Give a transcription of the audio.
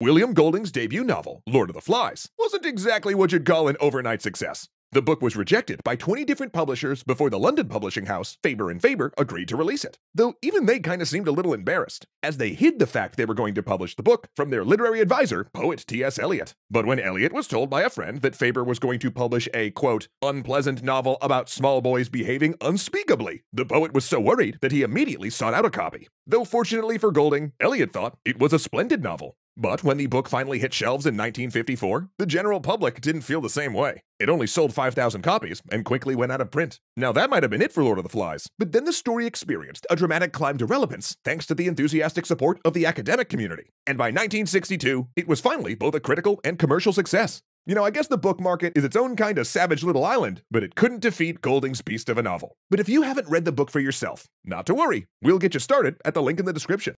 William Golding's debut novel, Lord of the Flies, wasn't exactly what you'd call an overnight success. The book was rejected by 20 different publishers before the London publishing house, Faber and Faber, agreed to release it. Though even they kind of seemed a little embarrassed, as they hid the fact they were going to publish the book from their literary advisor, poet T.S. Eliot. But when Eliot was told by a friend that Faber was going to publish a, quote, unpleasant novel about small boys behaving unspeakably, the poet was so worried that he immediately sought out a copy. Though fortunately for Golding, Eliot thought it was a splendid novel. But when the book finally hit shelves in 1954, the general public didn't feel the same way. It only sold 5,000 copies and quickly went out of print. Now that might have been it for Lord of the Flies, but then the story experienced a dramatic climb to relevance thanks to the enthusiastic support of the academic community. And by 1962, it was finally both a critical and commercial success. You know, I guess the book market is its own kind of savage little island, but it couldn't defeat Golding's beast of a novel. But if you haven't read the book for yourself, not to worry, we'll get you started at the link in the description.